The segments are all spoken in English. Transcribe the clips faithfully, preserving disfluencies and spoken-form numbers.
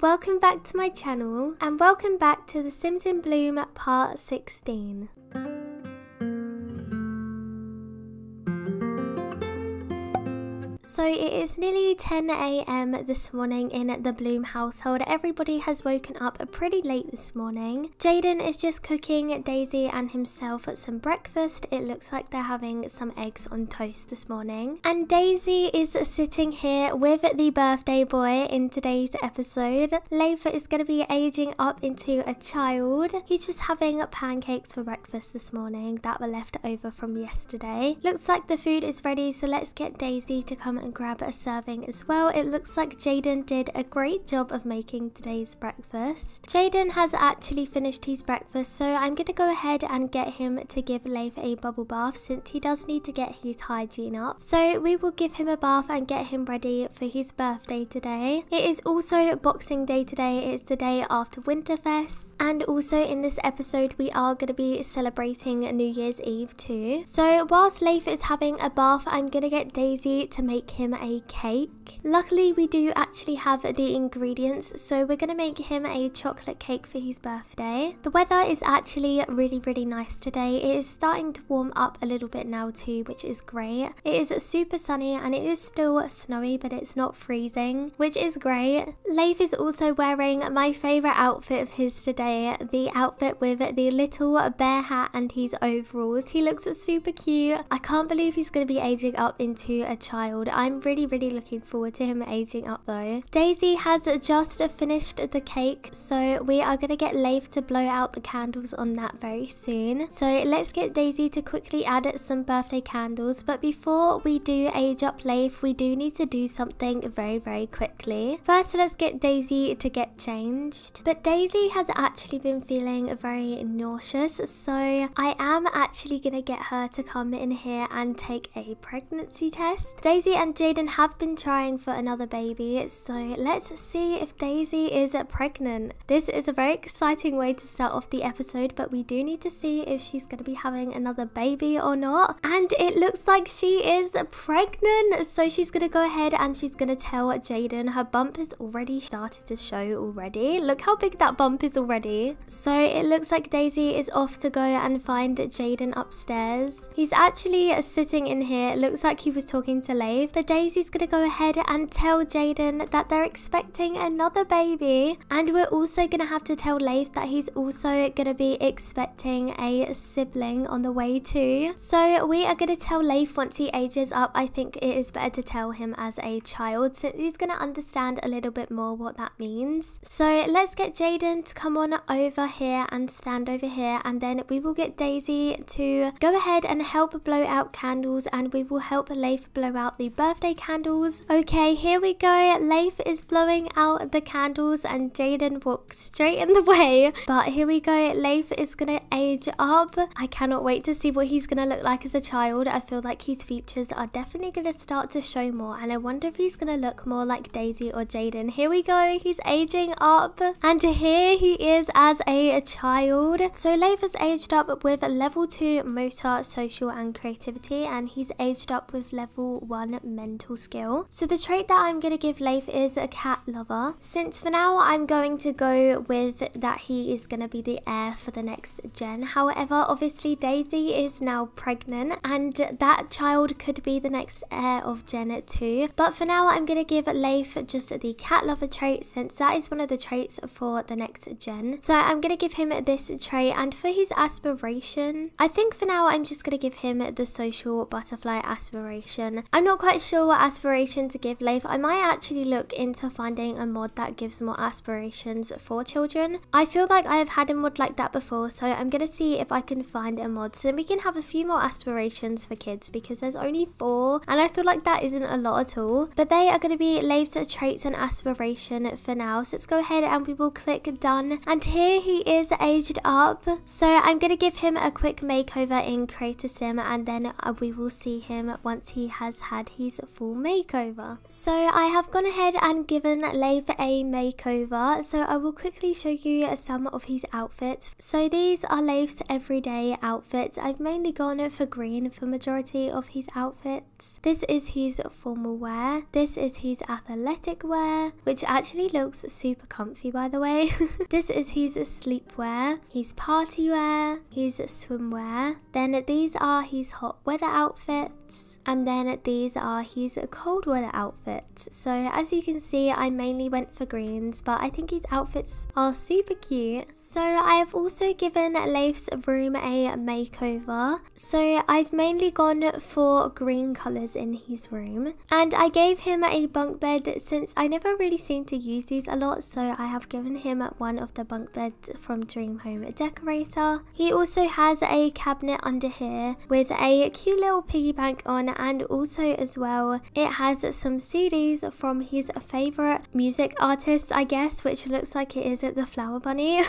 Welcome back to my channel and welcome back to The Sims in Bloom part sixteen. So it is nearly ten A M this morning in the Bloom household. Everybody has woken up pretty late this morning. Jaden is just cooking Daisy and himself some breakfast. It looks like they're having some eggs on toast this morning. And Daisy is sitting here with the birthday boy in today's episode. Leif is going to be aging up into a child. He's just having pancakes for breakfast this morning that were left over from yesterday. Looks like the food is ready, so let's get Daisy to come and grab a serving as well. It looks like Jaden did a great job of making today's breakfast. Jaden has actually finished his breakfast, so I'm going to go ahead and get him to give Leif a bubble bath since he does need to get his hygiene up. So we will give him a bath and get him ready for his birthday today. It is also Boxing Day today. It's the day after Winterfest, and also in this episode we are going to be celebrating New Year's Eve too. So whilst Leif is having a bath, I'm going to get Daisy to make him a cake. Luckily we do actually have the ingredients, so we're gonna make him a chocolate cake for his birthday. The weather is actually really really nice today. It is starting to warm up a little bit now too, which is great. It is super sunny and it is still snowy, but it's not freezing, which is great. Leif is also wearing my favorite outfit of his today, the outfit with the little bear hat and his overalls. He looks super cute. I can't believe he's gonna be aging up into a child. I'm really really looking forward to him aging up though. Daisy has just finished the cake, so we are going to get Leif to blow out the candles on that very soon. So let's get Daisy to quickly add some birthday candles, but before we do age up Leif, we do need to do something very very quickly. First, let's get Daisy to get changed. But Daisy has actually been feeling very nauseous, so I am actually going to get her to come in here and take a pregnancy test. Daisy Daisy and Jaden have been trying for another baby, so let's see if Daisy is pregnant. This is a very exciting way to start off the episode, but we do need to see if she's going to be having another baby or not. And it looks like she is pregnant, so she's going to go ahead and she's going to tell Jaden. Her bump has already started to show already. Look how big that bump is already. So it looks like Daisy is off to go and find Jaden upstairs. He's actually sitting in here. It looks like he was talking to Leif. But Daisy's going to go ahead and tell Jaden that they're expecting another baby. And we're also going to have to tell Leif that he's also going to be expecting a sibling on the way too. So we are going to tell Leif once he ages up. I think it is better to tell him as a child since he's going to understand a little bit more what that means. So let's get Jaden to come on over here and stand over here, and then we will get Daisy to go ahead and help blow out candles, and we will help Leif blow out the birthday candles. Okay, here we go. Leif is blowing out the candles and Jaden walks straight in the way, but here we go. Leif is gonna age up. I cannot wait to see what he's gonna look like as a child. I feel like his features are definitely gonna start to show more, and I wonder if he's gonna look more like Daisy or Jaden. Here we go, he's aging up, and here he is as a child. So Leif has aged up with level two motor, social and creativity, and he's aged up with level one mental skill. So the trait that I'm going to give Leif is a cat lover. Since for now I'm going to go with that he is going to be the heir for the next gen. However, obviously Daisy is now pregnant and that child could be the next heir of gen two. But for now I'm going to give Leif just the cat lover trait since that is one of the traits for the next gen. So I'm going to give him this trait, and for his aspiration, I think for now I'm just going to give him the social butterfly aspiration. I'm not quite sure what aspiration to give Leif. I might actually look into finding a mod that gives more aspirations for children. I feel like I have had a mod like that before, so I'm going to see if I can find a mod so that we can have a few more aspirations for kids, because there's only four and I feel like that isn't a lot at all. But they are going to be Leif's traits and aspiration for now, so let's go ahead and we will click done, and here he is aged up. So I'm going to give him a quick makeover in Creator Sim, and then we will see him once he has had his Leif's full makeover. So I have gone ahead and given Leif a makeover, so I will quickly show you some of his outfits. So these are Leif's everyday outfits. I've mainly gone for green for majority of his outfits. This is his formal wear, this is his athletic wear, which actually looks super comfy by the way. This is his sleepwear, his party wear, his swimwear, then these are his hot weather outfits, and then these are his cold weather outfits. So as you can see, I mainly went for greens, but I think his outfits are super cute. So I have also given Leif's room a makeover, so I've mainly gone for green colours in his room, and I gave him a bunk bed since I never really seem to use these a lot, so I have given him one of the bunk beds from Dream Home Decorator. He also has a cabinet under here with a cute little piggy bank on, and also as well it has some C Ds from his favourite music artist, I guess, which looks like it is the Flower Bunny.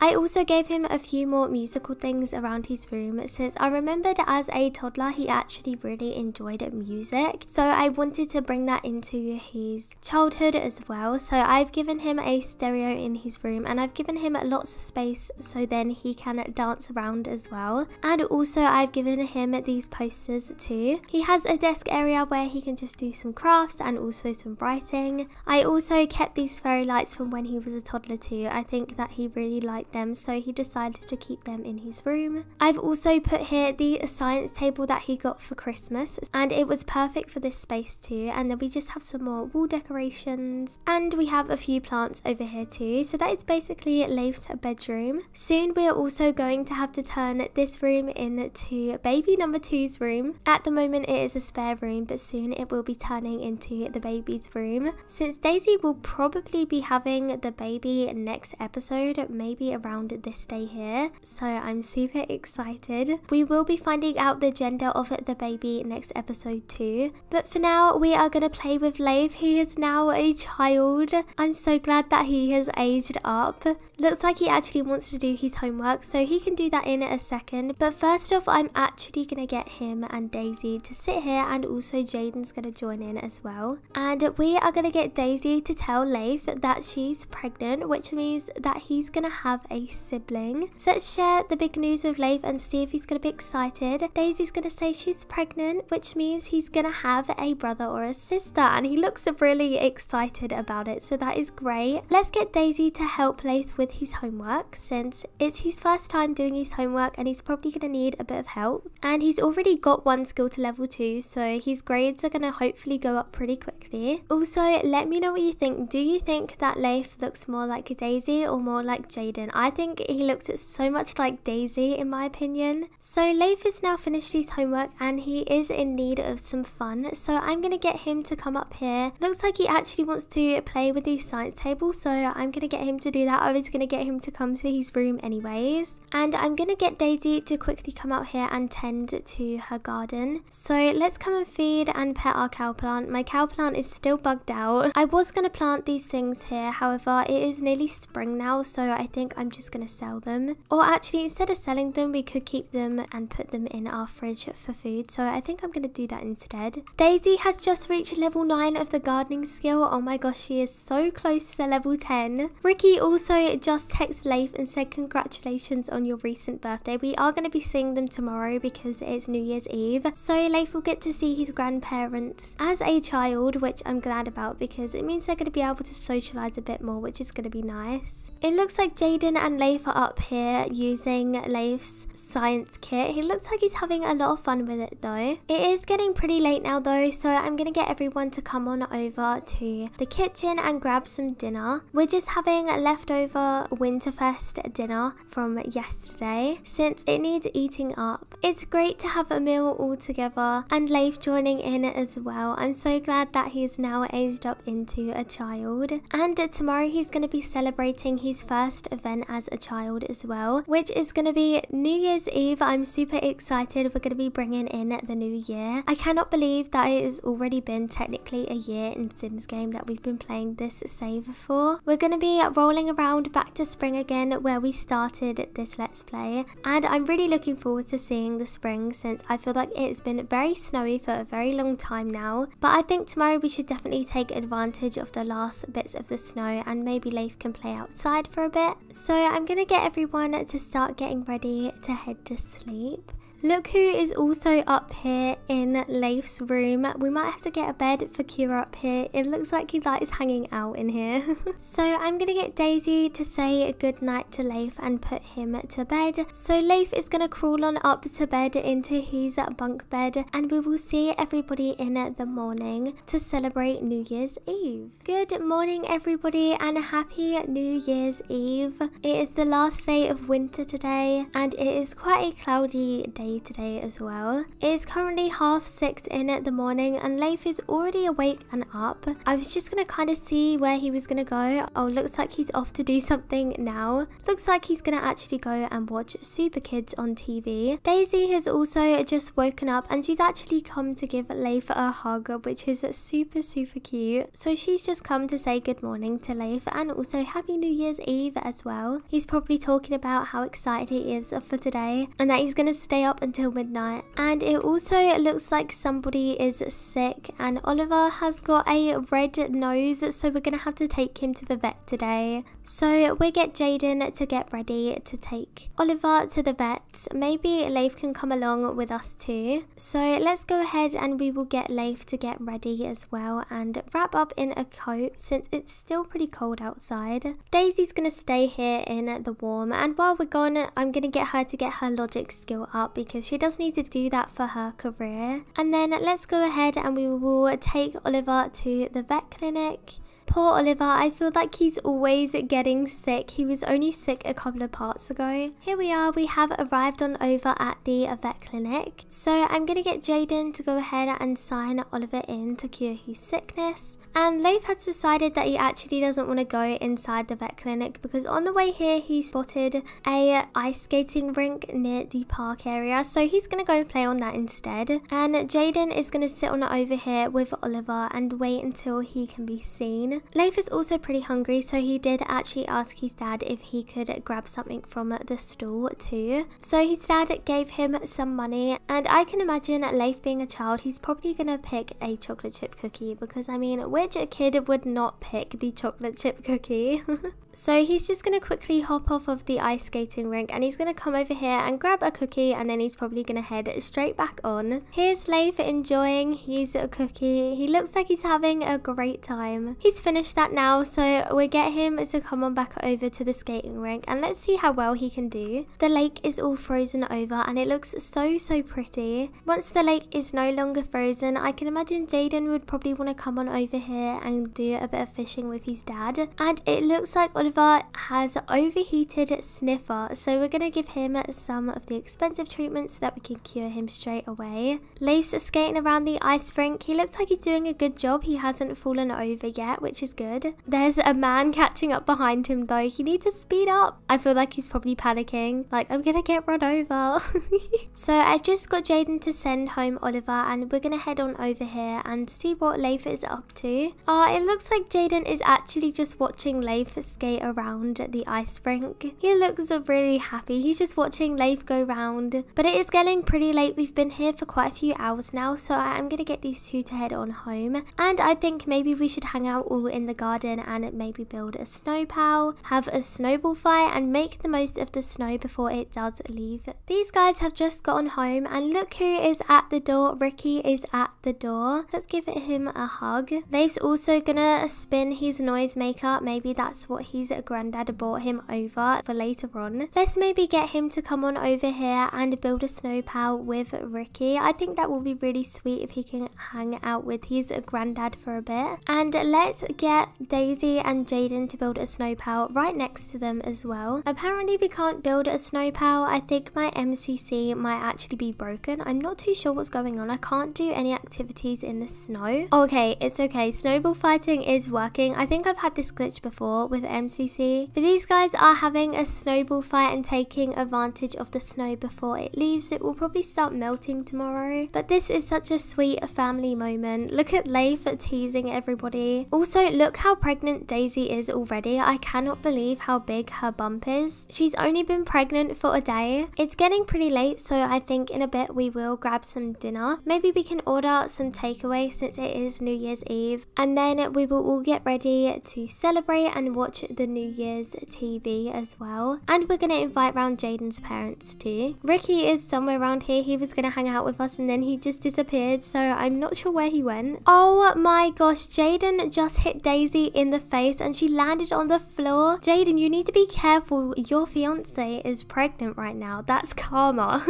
I also gave him a few more musical things around his room since I remembered as a toddler he actually really enjoyed music, so I wanted to bring that into his childhood as well. So I've given him a stereo in his room, and I've given him lots of space so then he can dance around as well. And also I've given him these posters too. He has a desk area where he can just do some crafts and also some writing. I also kept these fairy lights from when he was a toddler too. I think that he really liked them, so he decided to keep them in his room. I've also put here the science table that he got for Christmas, and it was perfect for this space too. And then we just have some more wall decorations, and we have a few plants over here too. So that is basically Leif's bedroom. Soon we are also going to have to turn this room into baby number two's room. At the moment it is a spare room, but soon it will be turning into the baby's room, since Daisy will probably be having the baby next episode, maybe around this day here, so I'm super excited. We will be finding out the gender of the baby next episode too, but for now we are going to play with Leif. He is now a child. I'm so glad that he has aged up. Looks like he actually wants to do his homework, so he can do that in a second, but first off I'm actually going to get him and Daisy to sit here, and also Jaden's going to join in as well, and we are going to get Daisy to tell Leif that she's pregnant, which means that he's going to have a sibling. So let's share the big news with Leif and see if he's going to be excited. Daisy's going to say she's pregnant, which means he's going to have a brother or a sister, and he looks really excited about it, so that is great. Let's get Daisy to help Leif with his homework, since it's his first time doing his homework and he's probably going to need a bit of help, and he's already got one skill to level two, so his grades are going to hopefully go up pretty quickly. Also, let me know what you think. Do you think that Leif looks more like Daisy or more like Jaden? I think he looks so much like Daisy in my opinion. So Leif has now finished his homework and he is in need of some fun, so I'm going to get him to come up here. Looks like he actually wants to play with the science table, so I'm going to get him to do that. I was going to get him to come to his room anyways, and I'm going to get Daisy to quickly come out here and tend to her garden. So let's come and feed and pet our cow plant. My cow plant is still bugged out. I was going to plant these things here, however it is nearly spring now, so I think I'm just going to sell them, or actually instead of selling them we could keep them and put them in our fridge for food, so I think I'm going to do that instead. Daisy has just reached level nine of the gardening skill. Oh my gosh, she is so close to level ten. Ricky also just texted Leif and said congratulations on your recent birthday. We are going to be seeing them tomorrow because it's New Year's Eve, so Leif will get to see his grandparents as a child, which I'm glad about because it means they're going to be able to socialise a bit more, which is going to be nice. It looks like Jaden and Leif are up here using Leif's science kit. He looks like he's having a lot of fun with it though. It is getting pretty late now though, so I'm going to get everyone to come on over to the kitchen and grab some dinner. We're just having a leftover Winterfest dinner from yesterday since it needs eating up. It's great to have a meal all together, and Leif joining in as well. I'm so glad that he's now aged up into a child, and tomorrow he's going to be celebrating his first event as a child as well, which is going to be New Year's Eve. I'm super excited. We're going to be bringing in the new year. I cannot believe that it has already been technically a year in Sims game that we've been playing this save for. We're going to be rolling around back to spring again where we started this let's play, and I'm really looking forward to seeing the spring since I feel like it's been very snowy for a very long long time now, but I think tomorrow we should definitely take advantage of the last bits of the snow, and maybe Leif can play outside for a bit. So I'm gonna get everyone to start getting ready to head to sleep. Look who is also up here in Leif's room. We might have to get a bed for Kira up here. It looks like he likes hanging out in here. So I'm gonna get Daisy to say goodnight to Leif and put him to bed. So Leif is gonna crawl on up to bed into his bunk bed, and we will see everybody in the morning to celebrate New Year's Eve. Good morning everybody, and happy New Year's Eve. It is the last day of winter today, and it is quite a cloudy day today as well. It is currently half six in the morning, and Leif is already awake and up. I was just gonna kind of see where he was gonna go. Oh, looks like he's off to do something now. Looks like he's gonna actually go and watch Super Kids on T V. Daisy has also just woken up, and she's actually come to give Leif a hug, which is super super cute. So she's just come to say good morning to Leif, and also happy New Year's Eve as well. He's probably talking about how excited he is for today, and that he's gonna stay up until midnight. And it also looks like somebody is sick, and Oliver has got a red nose, so we're gonna have to take him to the vet today. So we get Jaden to get ready to take Oliver to the vet. Maybe Leif can come along with us too. So let's go ahead and we will get Leif to get ready as well and wrap up in a coat since it's still pretty cold outside. Daisy's gonna stay here in the warm, and while we're gone I'm gonna get her to get her logic skill up because she does need to do that for her career. And then let's go ahead and we will take Oliver to the vet clinic. Poor Oliver, I feel like he's always getting sick. He was only sick a couple of parts ago. Here we are, we have arrived on over at the vet clinic. So I'm gonna get Jaden to go ahead and sign Oliver in to cure his sickness. And Leif has decided that he actually doesn't want to go inside the vet clinic because on the way here he spotted a ice skating rink near the park area. So he's gonna go and play on that instead. And Jaden is gonna sit on over here with Oliver and wait until he can be seen. Leif is also pretty hungry, so he did actually ask his dad if he could grab something from the store too. So his dad gave him some money, and I can imagine Leif being a child, he's probably gonna pick a chocolate chip cookie because I mean, which kid would not pick the chocolate chip cookie? So he's just gonna quickly hop off of the ice skating rink and he's gonna come over here and grab a cookie, and then he's probably gonna head straight back on. Here's Leif enjoying his cookie. He looks like he's having a great time. He's finished that now, so we'll get him to come on back over to the skating rink and let's see how well he can do. The lake is all frozen over and it looks so so pretty. Once the lake is no longer frozen, I can imagine Jaden would probably want to come on over here and do a bit of fishing with his dad. And it looks like Oliver has overheated sniffer, so we're gonna give him some of the expensive treatments so that we can cure him straight away. Leif's skating around the ice rink. He looks like he's doing a good job. He hasn't fallen over yet, which is good. There's a man catching up behind him though. He needs to speed up. I feel like he's probably panicking, like I'm gonna get run over. So I've just got Jaden to send home Oliver, and we're gonna head on over here and see what Leif is up to. Ah, uh, it looks like Jaden is actually just watching Leif skate around the ice rink. He looks really happy. He's just watching Leif go round. But it is getting pretty late. We've been here for quite a few hours now, so I'm gonna get these two to head on home. And I think maybe we should hang out all in the garden and maybe build a snow pal, have a snowball fight, and make the most of the snow before it does leave. These guys have just gotten home, and look who is at the door. Ricky is at the door. Let's give him a hug. Leif's also gonna spin his noisemaker. Maybe that's what his granddad bought him over for later on. Let's maybe get him to come on over here and build a snow pal with Ricky. I think that will be really sweet if he can hang out with his granddad for a bit. And let's get Daisy and Jaden to build a snow pal right next to them as well. Apparently we can't build a snow pal. I think my M C C might actually be broken. I'm not too sure what's going on. I can't do any activities in the snow. Okay, it's okay. Snowball fighting is working. I think I've had this glitch before with M C C M C C. But these guys are having a snowball fight and taking advantage of the snow before it leaves. It will probably start melting tomorrow. But this is such a sweet family moment. Look at Leif teasing everybody. Also, look how pregnant Daisy is already. I cannot believe how big her bump is. She's only been pregnant for a day. It's getting pretty late, so I think in a bit we will grab some dinner. Maybe we can order some takeaway since it is New Year's Eve. And then we will all get ready to celebrate and watch the New Year's T V as well. And we're going to invite round Jaden's parents too. Ricky is somewhere around here. He was going to hang out with us and then he just disappeared, so I'm not sure where he went. Oh my gosh, Jaden just hit Daisy in the face and she landed on the floor. Jaden, you need to be careful. Your fiance is pregnant right now. That's karma.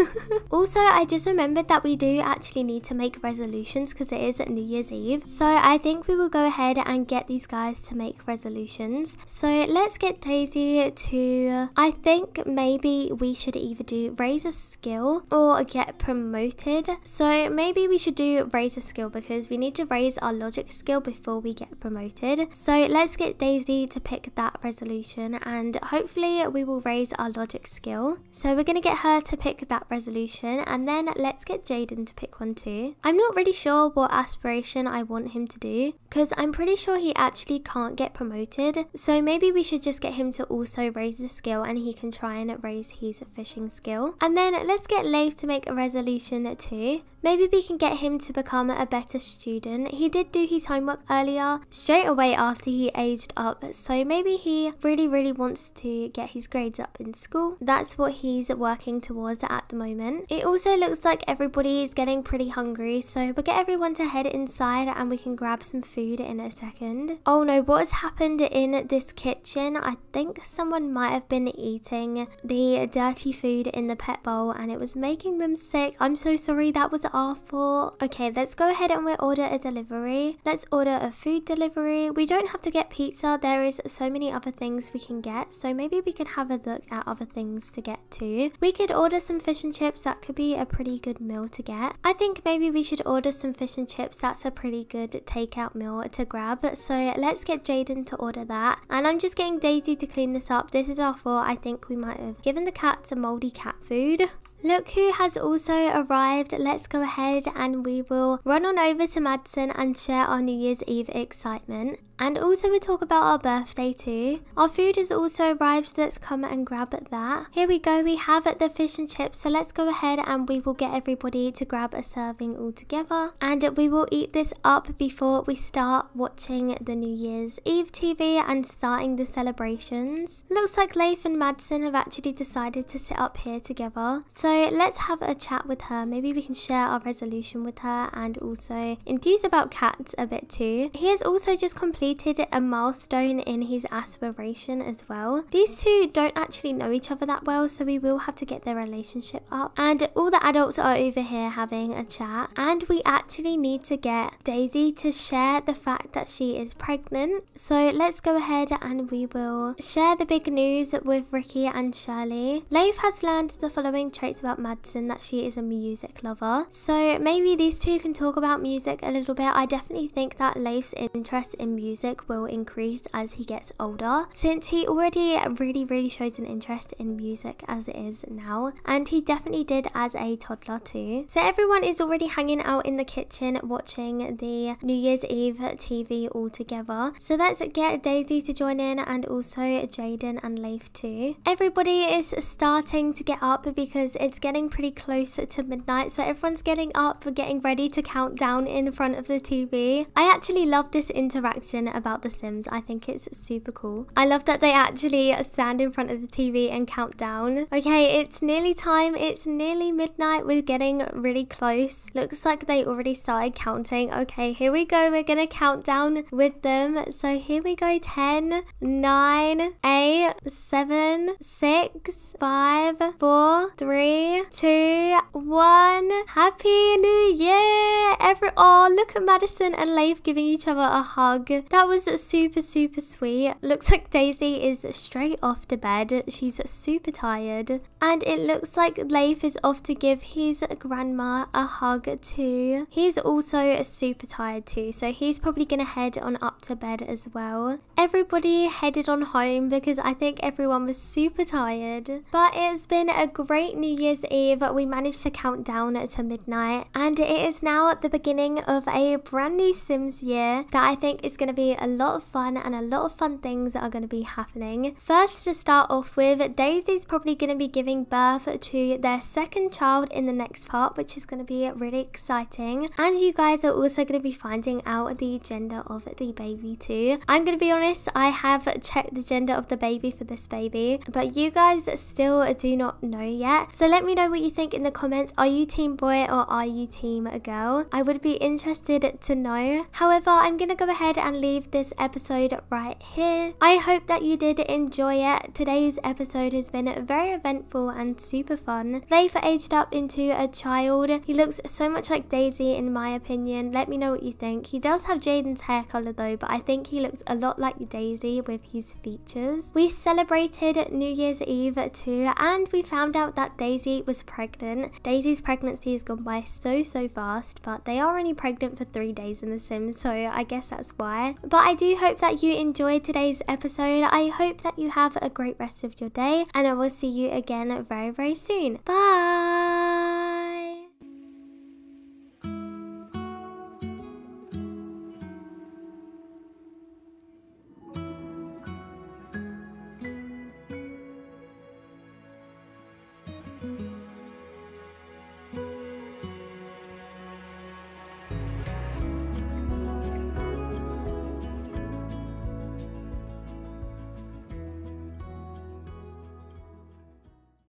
Also, I just remembered that we do actually need to make resolutions because it is New Year's Eve. So I think we will go ahead and get these guys to make resolutions. So let's get Daisy to, I think maybe we should either do raise a skill or get promoted. So maybe we should do raise a skill because we need to raise our logic skill before we get promoted. So let's get Daisy to pick that resolution and hopefully we will raise our logic skill. So we're going to get her to pick that resolution and then let's get Jaden to pick one too. I'm not really sure what aspiration I want him to do because I'm pretty sure he actually can't get promoted. So maybe we should just get him to also raise the skill and he can try and raise his fishing skill. And then let's get Leif to make a resolution too. Maybe we can get him to become a better student. He did do his homework earlier, straight away after he aged up. So maybe he really, really wants to get his grades up in school. That's what he's working towards at the moment. It also looks like everybody is getting pretty hungry. So we'll get everyone to head inside and we can grab some food in a second. Oh no, what has happened in this kitchen? I think someone might have been eating the dirty food in the pet bowl and it was making them sick. I'm so sorry, that was our fault. Okay, let's go ahead and we'll order a delivery. Let's order a food delivery. We don't have to get pizza. There is so many other things we can get. So maybe we can have a look at other things to get too. We could order some fish and chips. That could be a pretty good meal to get. I think maybe we should order some fish and chips. That's a pretty good takeout meal to grab. So let's get Jaden to order that. And I'm just getting Daisy to clean this up. This is our fault. I think we might have given the cat some moldy cat food. Look who has also arrived. Let's go ahead and we will run on over to Madison and share our New Year's Eve excitement. And also we'll talk about our birthday too. Our food has also arrived, so let's come and grab that. Here we go, we have the fish and chips. So let's go ahead and we will get everybody to grab a serving all together. And we will eat this up before we start watching the New Year's Eve T V and starting the celebrations. Looks like Leif and Madison have actually decided to sit up here together. So So let's have a chat with her. Maybe we can share our resolution with her and also enthuse about cats a bit too. He has also just completed a milestone in his aspiration as well. These two don't actually know each other that well, so we will have to get their relationship up. And all the adults are over here having a chat. And we actually need to get Daisy to share the fact that she is pregnant. So let's go ahead and we will share the big news with Ricky and Shirley. Leif has learned the following traits about Madison, that she is a music lover. So maybe these two can talk about music a little bit. I definitely think that Leif's interest in music will increase as he gets older, since he already really really shows an interest in music as it is now, and he definitely did as a toddler too. So everyone is already hanging out in the kitchen watching the New Year's Eve T V all together. So let's get Daisy to join in and also Jaden and Leif too. Everybody is starting to get up because it's getting pretty close to midnight, so everyone's getting up, getting ready to count down in front of the T V. I actually love this interaction about The Sims. I think it's super cool. I love that they actually stand in front of the T V and count down. Okay, it's nearly time. It's nearly midnight. We're getting really close. Looks like they already started counting. Okay, here we go. We're gonna count down with them. So here we go. ten, nine, eight, seven, six, five, four, three, two, one. Happy New Year! Every- oh, look at Madison and Leif giving each other a hug. That was super, super sweet. Looks like Daisy is straight off to bed. She's super tired. And it looks like Leif is off to give his grandma a hug too. He's also super tired too, so he's probably going to head on up to bed as well. Everybody headed on home because I think everyone was super tired. But it's been a great New Year's Eve. We managed to count down to midnight. And it is now the beginning of a brand new Sims year that I think is going to be a lot of fun, and a lot of fun things are going to be happening. First, to start off with, Daisy's probably going to be giving birth to their second child in the next part, which is going to be really exciting. And you guys are also going to be finding out the gender of the baby too. I'm going to be honest, I have checked the gender of the baby for this baby, but you guys still do not know yet. So let me know what you think in the comments. Are you team boy or are you team girl? I would be interested to know. However, I'm going to go ahead and leave this episode right here. I hope that you did enjoy it. Today's episode has been very eventful and super fun. Leif aged up into a child. He looks so much like Daisy in my opinion. Let me know what you think. He does have Jaden's hair color though, but I think he looks a lot like Daisy with his features. We celebrated New Year's Eve too, and we found out that Daisy was pregnant. Daisy's pregnancy has gone by so so fast, but they are only pregnant for three days in The Sims, so I guess that's why. But I do hope that you enjoyed today's episode. I hope that you have a great rest of your day, and I will see you again very, very soon. Bye!